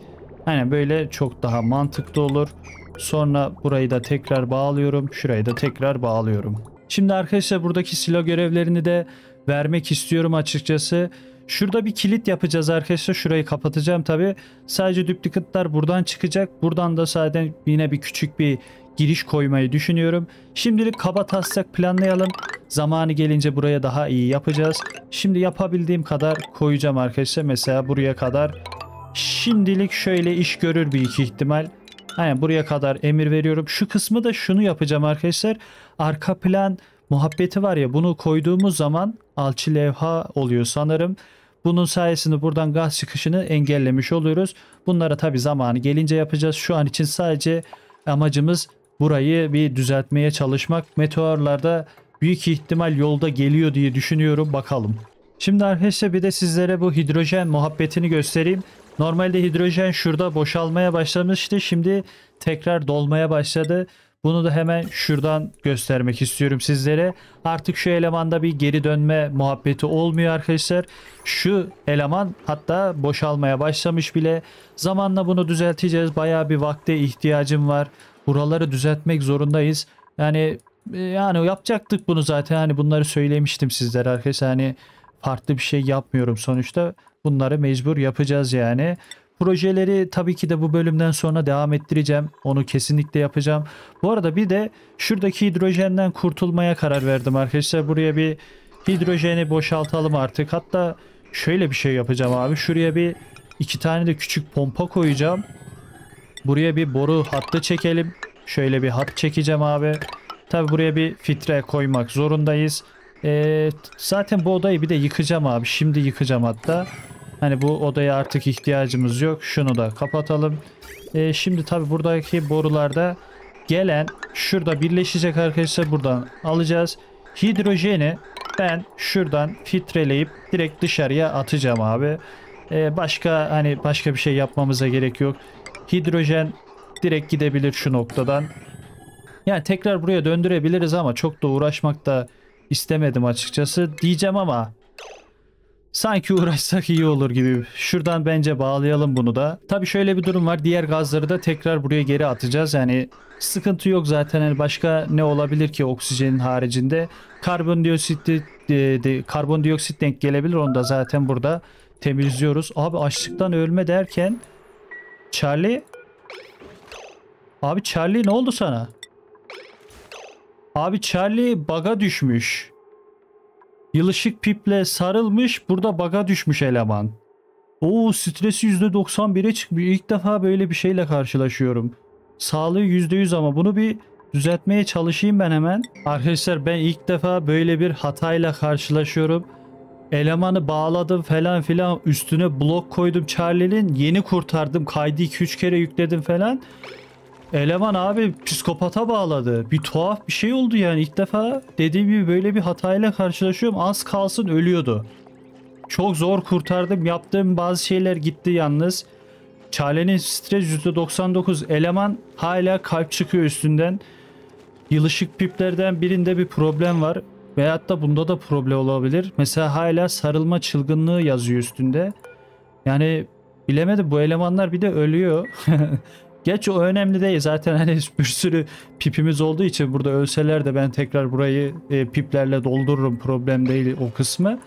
aynen böyle çok daha mantıklı olur. Sonra burayı da tekrar bağlıyorum. Şurayı da tekrar bağlıyorum. Şimdi arkadaşlar buradaki silo görevlerini de vermek istiyorum açıkçası. Şurada bir kilit yapacağız arkadaşlar. Şurayı kapatacağım tabi. Sadece duplicantlar buradan çıkacak. Buradan da zaten yine bir küçük bir giriş koymayı düşünüyorum. Şimdilik kaba taslak planlayalım. Zamanı gelince buraya daha iyi yapacağız. Şimdi yapabildiğim kadar koyacağım arkadaşlar. Mesela buraya kadar. Şimdilik şöyle iş görür bir iki ihtimal. Aynen, buraya kadar emir veriyorum. Şu kısmı da şunu yapacağım arkadaşlar. Arka plan muhabbeti var ya, bunu koyduğumuz zaman alçı levha oluyor sanırım. Bunun sayesinde buradan gaz çıkışını engellemiş oluyoruz. Bunlara tabi zamanı gelince yapacağız. Şu an için sadece amacımız burayı bir düzeltmeye çalışmak. Meteorlarda büyük ihtimal yolda geliyor diye düşünüyorum. Bakalım. Şimdi arkadaşlar bir de sizlere bu hidrojen muhabbetini göstereyim. Normalde hidrojen şurada boşalmaya başlamıştı. Şimdi tekrar dolmaya başladı. Bunu da hemen şuradan göstermek istiyorum sizlere. Artık şu elemanda bir geri dönme muhabbeti olmuyor arkadaşlar. Şu eleman hatta boşalmaya başlamış bile. Zamanla bunu düzelteceğiz. Bayağı bir vakte ihtiyacım var. Buraları düzeltmek zorundayız. Yani yani yapacaktık bunu zaten. Hani bunları söylemiştim sizlere arkadaşlar. Hani farklı bir şey yapmıyorum sonuçta. Bunları mecbur yapacağız yani. Projeleri tabii ki de bu bölümden sonra devam ettireceğim. Onu kesinlikle yapacağım. Bu arada bir de şuradaki hidrojenden kurtulmaya karar verdim arkadaşlar. Buraya bir hidrojeni boşaltalım artık. Hatta şöyle bir şey yapacağım abi. Şuraya bir iki tane de küçük pompa koyacağım. Buraya bir boru hattı çekelim. Şöyle bir hat çekeceğim abi. Tabii buraya bir filtre koymak zorundayız. Ee, zaten bu odayı bir de yıkacağım abi. Şimdi yıkacağım hatta. Hani bu odaya artık ihtiyacımız yok. Şunu da kapatalım. Ee, şimdi tabi buradaki borularda gelen şurada birleşecek arkadaşlar. Buradan alacağız. Hidrojeni ben şuradan filtreleyip direkt dışarıya atacağım abi. Ee, başka hani başka bir şey yapmamıza gerek yok. Hidrojen direkt gidebilir şu noktadan. Yani tekrar buraya döndürebiliriz ama çok da uğraşmak da istemedim açıkçası. Diyeceğim ama sanki uğraşsak iyi olur gibi. Şuradan bence bağlayalım bunu da. Tabii şöyle bir durum var. Diğer gazları da tekrar buraya geri atacağız. Yani sıkıntı yok zaten. Yani başka ne olabilir ki oksijenin haricinde? Karbondioksit, de, de, karbondioksit denk gelebilir. Onu da zaten burada temizliyoruz. Abi açlıktan ölme derken Charlie. Abi Charlie ne oldu sana? Abi Charlie bug'a düşmüş. Yılışık piple sarılmış. Burada bug'a düşmüş eleman. Oo, stresi yüzde doksan bir'e çıkmış. İlk defa böyle bir şeyle karşılaşıyorum. Sağlığı yüzde yüz ama bunu bir düzeltmeye çalışayım ben hemen. Arkadaşlar ben ilk defa böyle bir hatayla karşılaşıyorum. Elemanı bağladım falan filan. Üstüne blok koydum Charlie'nin. Yeni kurtardım. Kaydı iki üç kere yükledim falan. Eleman abi psikopata bağladı. Bir tuhaf bir şey oldu yani. İlk defa dediğim gibi böyle bir hatayla karşılaşıyorum. Az kalsın ölüyordu. Çok zor kurtardım. Yaptığım bazı şeyler gitti yalnız. Charlie'nin stres yüzde doksan dokuz. Eleman hala kalp çıkıyor üstünden. Yılışık piplerden birinde bir problem var. Veyahut da bunda da problem olabilir. Mesela hala sarılma çılgınlığı yazıyor üstünde. Yani bilemedim, bu elemanlar bir de ölüyor. Geç o önemli değil zaten, hani bir sürü pipimiz olduğu için burada ölseler de ben tekrar burayı e, piplerle doldururum, problem değil o kısmı.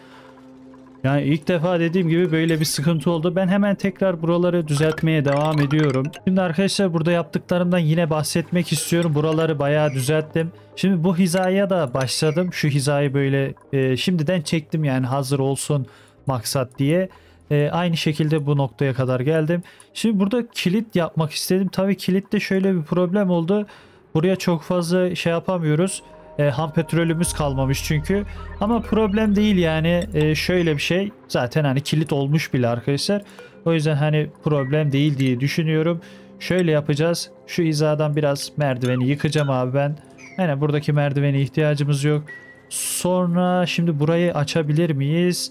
Yani ilk defa dediğim gibi böyle bir sıkıntı oldu. Ben hemen tekrar buraları düzeltmeye devam ediyorum. Şimdi arkadaşlar burada yaptıklarımdan yine bahsetmek istiyorum. Buraları bayağı düzelttim. Şimdi bu hizaya da başladım. Şu hizayı böyle e, şimdiden çektim yani hazır olsun maksat diye. Ee, aynı şekilde bu noktaya kadar geldim. Şimdi burada kilit yapmak istedim. Tabii kilitte şöyle bir problem oldu. Buraya çok fazla şey yapamıyoruz. Ee, ham petrolümüz kalmamış çünkü. Ama problem değil yani. Ee, şöyle bir şey. Zaten hani kilit olmuş bile arkadaşlar. O yüzden hani problem değil diye düşünüyorum. Şöyle yapacağız. Şu hizadan biraz merdiveni yıkacağım abi ben. Yani buradaki merdivene ihtiyacımız yok. Sonra şimdi burayı açabilir miyiz?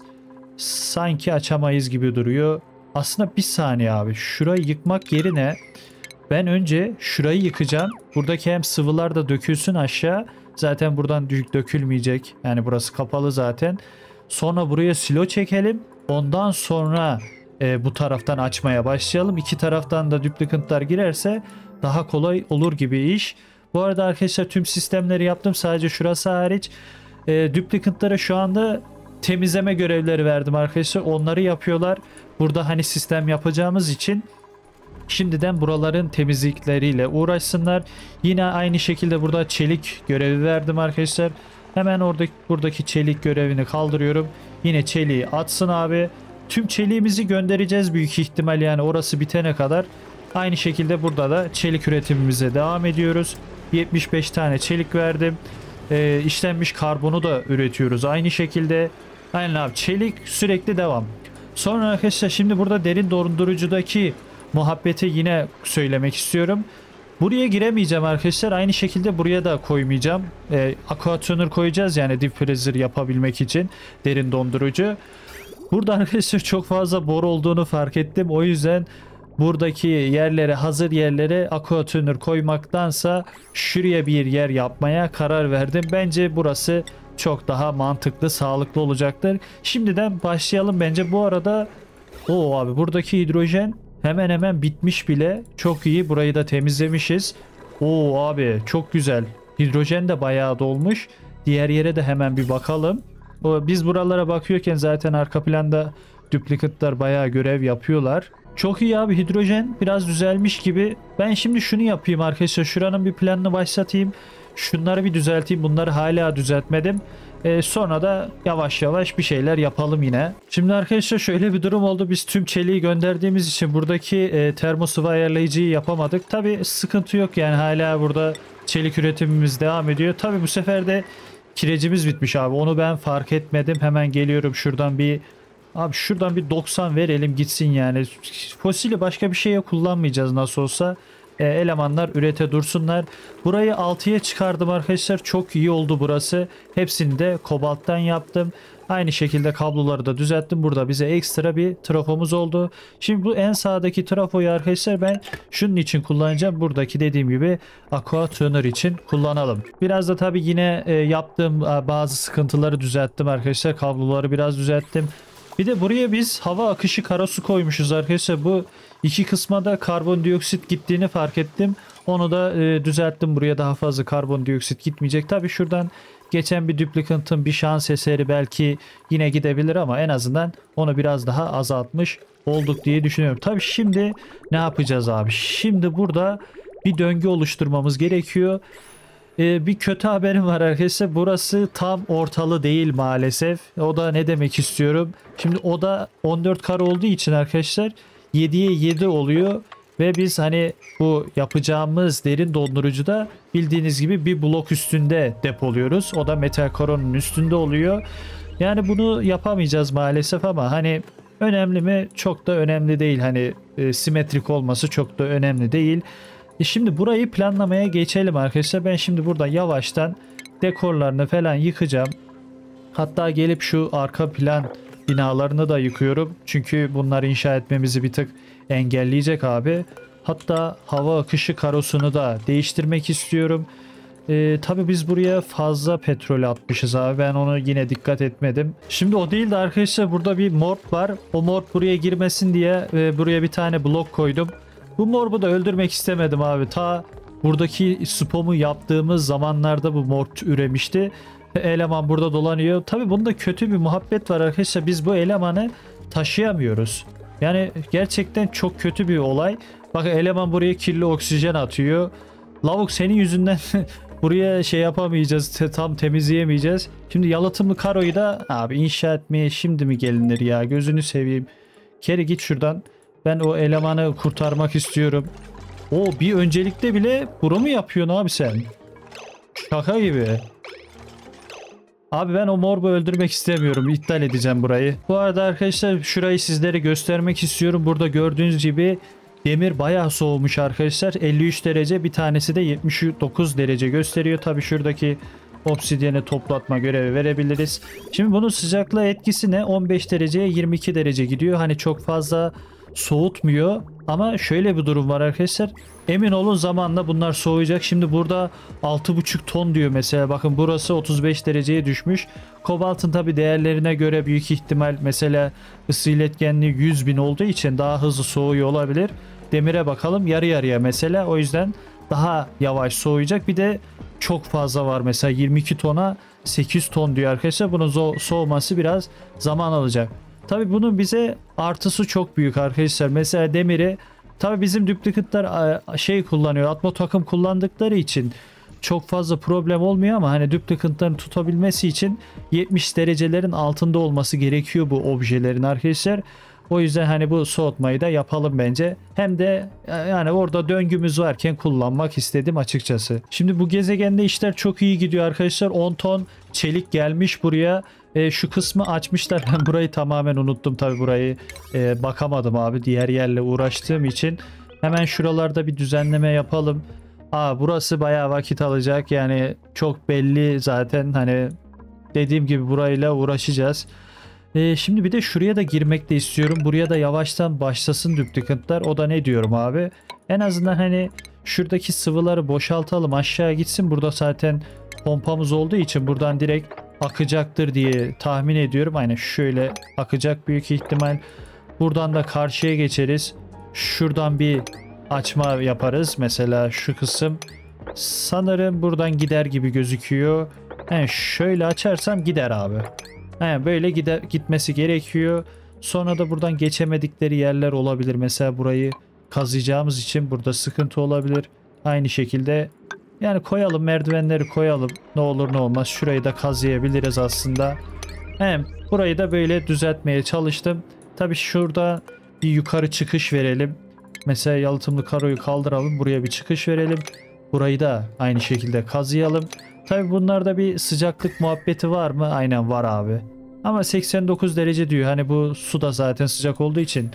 Sanki açamayız gibi duruyor. Aslında bir saniye abi. Şurayı yıkmak yerine ben önce şurayı yıkacağım. Buradaki hem sıvılar da dökülsün aşağı. Zaten buradan dökülmeyecek. Yani burası kapalı zaten. Sonra buraya silo çekelim. Ondan sonra e, bu taraftan açmaya başlayalım. İki taraftan da duplicantlar girerse daha kolay olur gibi iş. Bu arada arkadaşlar tüm sistemleri yaptım. Sadece şurası hariç. E, duplicantlara şu anda temizleme görevleri verdim arkadaşlar. Onları yapıyorlar. Burada hani sistem yapacağımız için şimdiden buraların temizlikleriyle uğraşsınlar. Yine aynı şekilde burada çelik görevi verdim arkadaşlar. Hemen oradaki buradaki çelik görevini kaldırıyorum. Yine çeliği atsın abi. Tüm çeliğimizi göndereceğiz büyük ihtimal yani orası bitene kadar. Aynı şekilde burada da çelik üretimimize devam ediyoruz. yetmiş beş tane çelik verdim. E, işlenmiş karbonu da üretiyoruz aynı şekilde. Aynen abi, çelik sürekli devam. Sonra arkadaşlar şimdi burada derin dondurucudaki muhabbeti yine söylemek istiyorum. Buraya giremeyeceğim arkadaşlar, aynı şekilde buraya da koymayacağım. E, Aquationer koyacağız yani deep freezer yapabilmek için, derin dondurucu. Burada arkadaşlar çok fazla bor olduğunu fark ettim, o yüzden buradaki yerlere, hazır yerlere aquatuner koymaktansa şuraya bir yer yapmaya karar verdim. Bence burası çok daha mantıklı, sağlıklı olacaktır. Şimdiden başlayalım bence. Bu arada o abi buradaki hidrojen hemen hemen bitmiş bile. Çok iyi, burayı da temizlemişiz. Oo abi çok güzel. Hidrojen de bayağı dolmuş. Diğer yere de hemen bir bakalım. Biz buralara bakıyorken zaten arka planda duplicantlar bayağı görev yapıyorlar. Çok iyi abi, hidrojen biraz düzelmiş gibi. Ben şimdi şunu yapayım arkadaşlar. Şuranın bir planını başlatayım. Şunları bir düzelteyim. Bunları hala düzeltmedim. Ee, sonra da yavaş yavaş bir şeyler yapalım yine. Şimdi arkadaşlar şöyle bir durum oldu. Biz tüm çeliği gönderdiğimiz için buradaki e, termosıvı ayarlayıcıyı yapamadık. Tabi sıkıntı yok yani, hala burada çelik üretimimiz devam ediyor. Tabi bu sefer de kirecimiz bitmiş abi. Onu ben fark etmedim. Hemen geliyorum şuradan bir... Abi şuradan bir doksan verelim gitsin yani. Fosili başka bir şeye kullanmayacağız nasıl olsa. E, elemanlar ürete dursunlar. Burayı altıya çıkardım arkadaşlar. Çok iyi oldu burası. Hepsini de kobalttan yaptım. Aynı şekilde kabloları da düzelttim. Burada bize ekstra bir trafomuz oldu. Şimdi bu en sağdaki trafoyu arkadaşlar ben şunun için kullanacağım. Buradaki dediğim gibi aqua tuner için kullanalım. Biraz da tabii yine e, yaptığım e, bazı sıkıntıları düzelttim arkadaşlar. Kabloları biraz düzelttim. Bir de buraya biz hava akışı karasu koymuşuz arkadaşlar. Bu iki kısma da karbondioksit gittiğini fark ettim. Onu da e, düzelttim. Buraya daha fazla karbondioksit gitmeyecek. Tabii şuradan geçen bir duplicant'ın bir şans eseri belki yine gidebilir ama en azından onu biraz daha azaltmış olduk diye düşünüyorum. Tabii şimdi ne yapacağız abi? Şimdi burada bir döngü oluşturmamız gerekiyor. Ee, bir kötü haberim var arkadaşlar. Burası tam ortalı değil maalesef. O da ne demek istiyorum? Şimdi o da on dört kare olduğu için arkadaşlar yediye yedi oluyor. Ve biz hani bu yapacağımız derin dondurucuda bildiğiniz gibi bir blok üstünde depoluyoruz. O da metal koronun üstünde oluyor. Yani bunu yapamayacağız maalesef ama hani önemli mi? Çok da önemli değil. Hani e, simetrik olması çok da önemli değil. E şimdi burayı planlamaya geçelim arkadaşlar. Ben şimdi burada yavaştan dekorlarını falan yıkacağım. Hatta gelip şu arka plan binalarını da yıkıyorum. Çünkü bunları inşa etmemizi bir tık engelleyecek abi. Hatta hava akışı karosunu da değiştirmek istiyorum. E, tabii biz buraya fazla petrol atmışız abi. Ben onu yine dikkat etmedim. Şimdi o değil de arkadaşlar burada bir morp var. O morp buraya girmesin diye e, buraya bir tane blok koydum. Bu morbu da öldürmek istemedim abi. Ta buradaki spomu yaptığımız zamanlarda bu morb üremişti. Eleman burada dolanıyor. Tabi bunda kötü bir muhabbet var arkadaşlar. Biz bu elemanı taşıyamıyoruz. Yani gerçekten çok kötü bir olay. Bakın eleman buraya kirli oksijen atıyor. Lavuk senin yüzünden buraya şey yapamayacağız. Tam temizleyemeyeceğiz. Şimdi yalıtımlı karoyu da abi inşa etmeye şimdi mi gelinir ya? Gözünü seveyim. Keri git şuradan. Ben o elemanı kurtarmak istiyorum. O bir öncelikte bile bunu mu yapıyorsun abi sen? Şaka gibi. Abi ben o morbu öldürmek istemiyorum. İptal edeceğim burayı. Bu arada arkadaşlar şurayı sizlere göstermek istiyorum. Burada gördüğünüz gibi demir bayağı soğumuş arkadaşlar. elli üç derece, bir tanesi de yetmiş dokuz derece gösteriyor. Tabii şuradaki obsidiyene toplatma görevi verebiliriz. Şimdi bunun sıcaklığa etkisi ne? on beş dereceye yirmi iki derece gidiyor. Hani çok fazla soğutmuyor ama şöyle bir durum var arkadaşlar, emin olun zamanla bunlar soğuyacak. Şimdi burada altı buçuk ton diyor mesela. Bakın burası otuz beş dereceye düşmüş. Kobaltın tabi değerlerine göre büyük ihtimal mesela ısı iletkenliği yüz bin olduğu için daha hızlı soğuyor olabilir. Demire bakalım, yarı yarıya mesela, o yüzden daha yavaş soğuyacak. Bir de çok fazla var mesela, yirmi iki tona sekiz ton diyor arkadaşlar. Bunun soğuması biraz zaman alacak. Tabii bunun bize artısı çok büyük arkadaşlar. Mesela demiri tabii bizim duplicantlar şey kullanıyor. Atma takım kullandıkları için çok fazla problem olmuyor ama hani duplicantların tutabilmesi için yetmiş derecelerin altında olması gerekiyor bu objelerin arkadaşlar. O yüzden hani bu soğutmayı da yapalım bence. Hem de yani orada döngümüz varken kullanmak istedim açıkçası. Şimdi bu gezegende işler çok iyi gidiyor arkadaşlar. on ton çelik gelmiş buraya. E, şu kısmı açmışlar. Ben burayı tamamen unuttum tabi, burayı e, bakamadım abi, diğer yerle uğraştığım için. Hemen şuralarda bir düzenleme yapalım. Aa, burası bayağı vakit alacak yani, çok belli zaten. Hani dediğim gibi burayla uğraşacağız. E, şimdi bir de şuraya da girmek de istiyorum. Buraya da yavaştan başlasın duplicantlar. O da ne diyorum abi, en azından hani şuradaki sıvıları boşaltalım, aşağı gitsin. Burada zaten pompamız olduğu için buradan direkt akacaktır diye tahmin ediyorum. Aynen şöyle akacak büyük ihtimal. Buradan da karşıya geçeriz. Şuradan bir açma yaparız. Mesela şu kısım sanırım buradan gider gibi gözüküyor. Yani şöyle açarsam gider abi. Yani böyle gider, gitmesi gerekiyor. Sonra da buradan geçemedikleri yerler olabilir. Mesela burayı kazıyacağımız için burada sıkıntı olabilir. Aynı şekilde yani koyalım, merdivenleri koyalım. Ne olur ne olmaz. Şurayı da kazıyabiliriz aslında. Hem burayı da böyle düzeltmeye çalıştım. Tabii şurada bir yukarı çıkış verelim. Mesela yalıtımlı karoyu kaldıralım. Buraya bir çıkış verelim. Burayı da aynı şekilde kazıyalım. Tabi bunlarda bir sıcaklık muhabbeti var mı? Aynen var abi. Ama seksen dokuz derece diyor. Hani bu su da zaten sıcak olduğu için.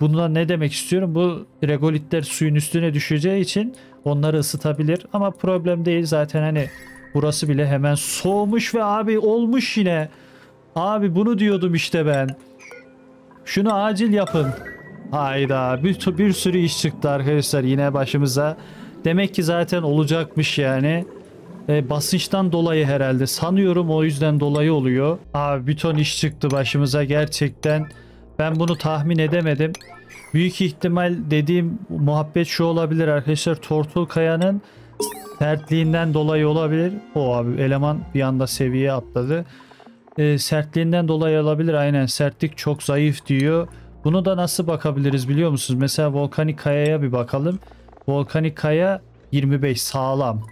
Bundan ne demek istiyorum? Bu regolitler suyun üstüne düşeceği için onları ısıtabilir. Ama problem değil. Zaten hani burası bile hemen soğumuş ve abi olmuş yine. Abi bunu diyordum işte ben. Şunu acil yapın. Hayda. Bir, bir sürü iş çıktı arkadaşlar yine başımıza. Demek ki zaten olacakmış yani. E, basınçtan dolayı herhalde. Sanıyorum o yüzden dolayı oluyor. Abi bir ton iş çıktı başımıza gerçekten. Ben bunu tahmin edemedim. Büyük ihtimal dediğim muhabbet şu olabilir arkadaşlar. Tortul kayanın sertliğinden dolayı olabilir. O abi eleman bir anda seviye atladı. E, sertliğinden dolayı olabilir. Aynen sertlik çok zayıf diyor. Bunu da nasıl bakabiliriz biliyor musunuz? Mesela volkanik kayaya bir bakalım. Volkanik kaya yirmi beş sağlam.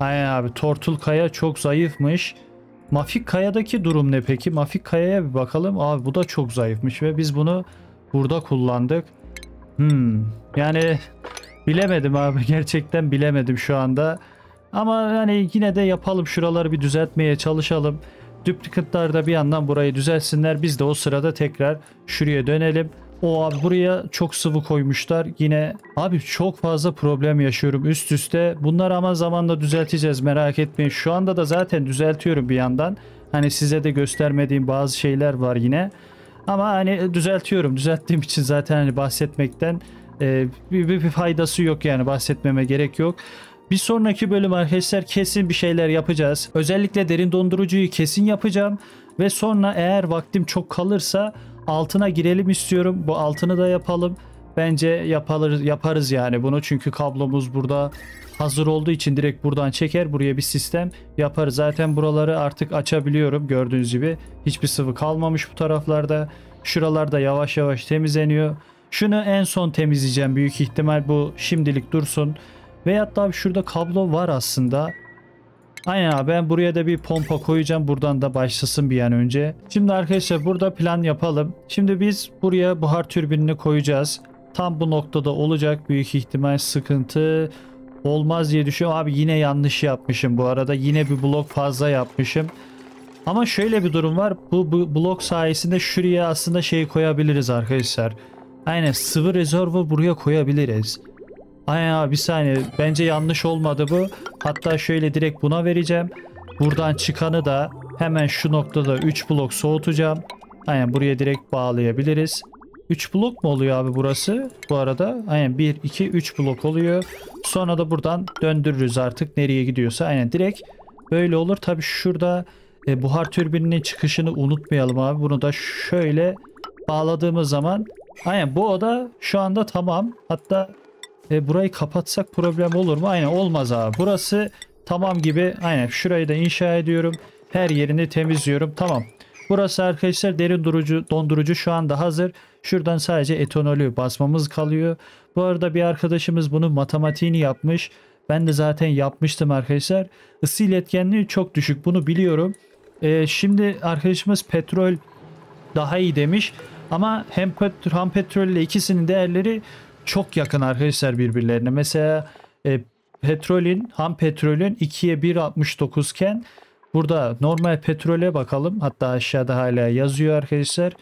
Aynen abi tortul kaya çok zayıfmış. Mafik kayadaki durum ne peki? Mafik kayaya bir bakalım. Abi bu da çok zayıfmış ve biz bunu burada kullandık. Hmm. Yani bilemedim abi, gerçekten bilemedim şu anda. Ama hani yine de yapalım, şuraları bir düzeltmeye çalışalım. Duplicantlar da bir yandan burayı düzelsinler. Biz de o sırada tekrar şuraya dönelim. O abi buraya çok sıvı koymuşlar yine. Abi çok fazla problem yaşıyorum üst üste. Bunlar ama zamanla düzelteceğiz, merak etmeyin. Şu anda da zaten düzeltiyorum bir yandan. Hani size de göstermediğim bazı şeyler var yine. Ama hani düzeltiyorum. Düzelttiğim için zaten hani bahsetmekten e, bir, bir, bir faydası yok yani, bahsetmeme gerek yok. Bir sonraki bölüm arkadaşlar kesin bir şeyler yapacağız. Özellikle derin dondurucuyu kesin yapacağım. Ve sonra eğer vaktim çok kalırsa altına girelim istiyorum. Bu altını da yapalım. Bence yaparız, yaparız yani bunu. Çünkü kablomuz burada hazır olduğu için direkt buradan çeker. Buraya bir sistem yaparız. Zaten buraları artık açabiliyorum. Gördüğünüz gibi hiçbir sıvı kalmamış bu taraflarda. Şuralarda yavaş yavaş temizleniyor. Şunu en son temizleyeceğim. Büyük ihtimal bu şimdilik dursun. Veyahut da şurada kablo var aslında. Aynen abi, ben buraya da bir pompa koyacağım. Buradan da başlasın bir an önce. Şimdi arkadaşlar burada plan yapalım. Şimdi biz buraya buhar türbinini koyacağız. Tam bu noktada olacak. Büyük ihtimal sıkıntı olmaz diye düşünüyorum. Abi yine yanlış yapmışım bu arada. Yine bir blok fazla yapmışım. Ama şöyle bir durum var. Bu, bu blok sayesinde şuraya aslında şey koyabiliriz arkadaşlar. Aynen sıvı rezervu buraya koyabiliriz. Aynen abi bir saniye, bence yanlış olmadı bu. Hatta şöyle direkt buna vereceğim. Buradan çıkanı da hemen şu noktada üç blok soğutacağım. Aynen buraya direkt bağlayabiliriz. üç blok mu oluyor abi burası? Bu arada aynen bir, iki, üç blok oluyor. Sonra da buradan döndürürüz artık nereye gidiyorsa. Aynen direkt böyle olur. Tabi şurada e, buhar türbininin çıkışını unutmayalım abi. Bunu da şöyle bağladığımız zaman. Aynen bu oda şu anda tamam. Hatta... E, burayı kapatsak problem olur mu? Aynen olmaz abi. Burası tamam gibi. Aynen şurayı da inşa ediyorum. Her yerini temizliyorum. Tamam. Burası arkadaşlar derin durucu, dondurucu şu anda hazır. Şuradan sadece etanolü basmamız kalıyor. Bu arada bir arkadaşımız bunun matematiğini yapmış. Ben de zaten yapmıştım arkadaşlar. Isı iletkenliği çok düşük. Bunu biliyorum. E, şimdi arkadaşımız petrol daha iyi demiş. Ama hem petrol, hem petrol ile ikisinin değerleri çok yakın arkadaşlar birbirlerine. Mesela e, petrolün, ham petrolün ikiye bir virgül altmış dokuz iken burada normal petrole bakalım. Hatta aşağıda hala yazıyor arkadaşlar.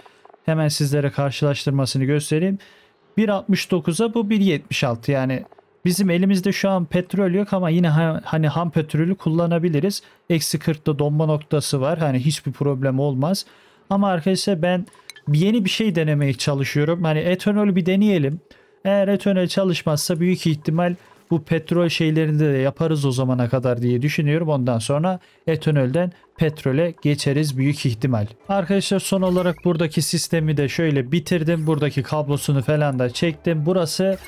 Hemen sizlere karşılaştırmasını göstereyim. bir virgül altmış dokuza bu bir virgül yetmiş altı. Yani bizim elimizde şu an petrol yok ama yine ha, hani ham petrolü kullanabiliriz. eksi kırkta donma noktası var. Hani hiçbir problem olmaz. Ama arkadaşlar ben yeni bir şey denemeye çalışıyorum. Hani etanol bir deneyelim. Eğer etanol çalışmazsa büyük ihtimal bu petrol şeylerinde de yaparız o zamana kadar diye düşünüyorum. Ondan sonra etanolden petrole geçeriz büyük ihtimal. Arkadaşlar son olarak buradaki sistemi de şöyle bitirdim. Buradaki kablosunu falan da çektim. Burası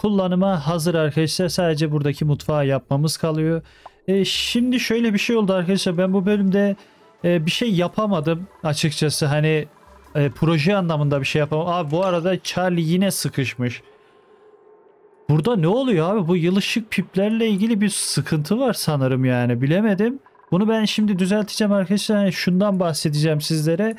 kullanıma hazır arkadaşlar. Sadece buradaki mutfağı yapmamız kalıyor. E şimdi şöyle bir şey oldu arkadaşlar. Ben bu bölümde bir şey yapamadım açıkçası. Hani e, proje anlamında bir şey yapamadım. Abi bu arada Charlie yine sıkışmış. Burada ne oluyor abi? Bu yılışık piplerle ilgili bir sıkıntı var sanırım yani. Bilemedim. Bunu ben şimdi düzelteceğim arkadaşlar. Yani şundan bahsedeceğim sizlere.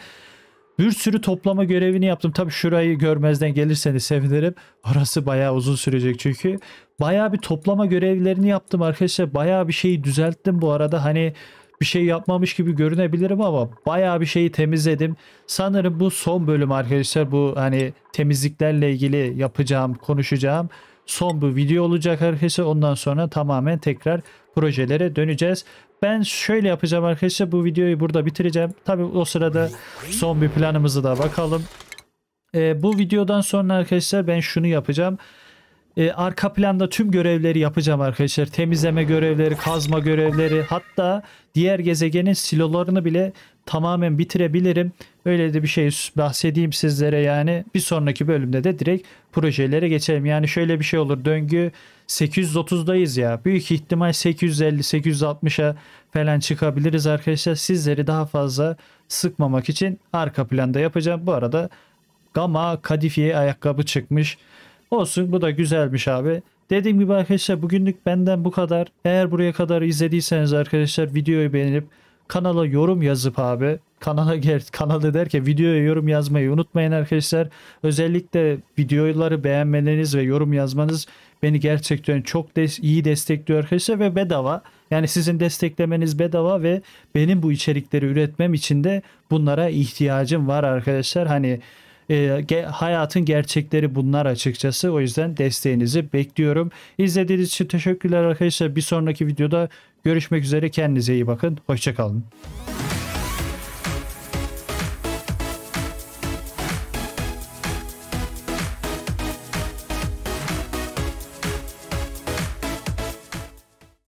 Bir sürü toplama görevini yaptım. Tabii şurayı görmezden gelirseniz sevinirim. Orası bayağı uzun sürecek çünkü. Bayağı bir toplama görevlerini yaptım arkadaşlar. Bayağı bir şeyi düzelttim bu arada. Hani bir şey yapmamış gibi görünebilirim ama bayağı bir şeyi temizledim. Sanırım bu son bölüm arkadaşlar. Bu hani temizliklerle ilgili yapacağım, konuşacağım son bu video olacak arkadaşlar. Ondan sonra tamamen tekrar projelere döneceğiz. Ben şöyle yapacağım arkadaşlar, bu videoyu burada bitireceğim. Tabii o sırada son bir planımızı da bakalım. Ee, bu videodan sonra arkadaşlar ben şunu yapacağım. Ee, arka planda tüm görevleri yapacağım arkadaşlar. Temizleme görevleri, kazma görevleri, hatta diğer gezegenin silolarını bile tamamen bitirebilirim. Öyle de bir şey bahsedeyim sizlere yani. Bir sonraki bölümde de direkt projelere geçelim. Yani şöyle bir şey olur, döngü sekiz yüz otuzdayız ya. Büyük ihtimal sekiz yüz elli sekiz yüz altmışa falan çıkabiliriz arkadaşlar. Sizleri daha fazla sıkmamak için arka planda yapacağım. Bu arada Gama Kadifiye ayakkabı çıkmış. Olsun, bu da güzelmiş abi. Dediğim gibi arkadaşlar bugünlük benden bu kadar. Eğer buraya kadar izlediyseniz arkadaşlar videoyu beğenip kanala yorum yazıp abi. Kanala gel, kanalı derken videoya yorum yazmayı unutmayın arkadaşlar. Özellikle videoları beğenmeniz ve yorum yazmanız beni gerçekten çok des iyi destekliyor arkadaşlar ve bedava. Yani sizin desteklemeniz bedava ve benim bu içerikleri üretmem için de bunlara ihtiyacım var arkadaşlar. Hani E, ge, hayatın gerçekleri bunlar açıkçası. O yüzden desteğinizi bekliyorum. İzlediğiniz için teşekkürler arkadaşlar. Bir sonraki videoda görüşmek üzere. Kendinize iyi bakın. Hoşça kalın.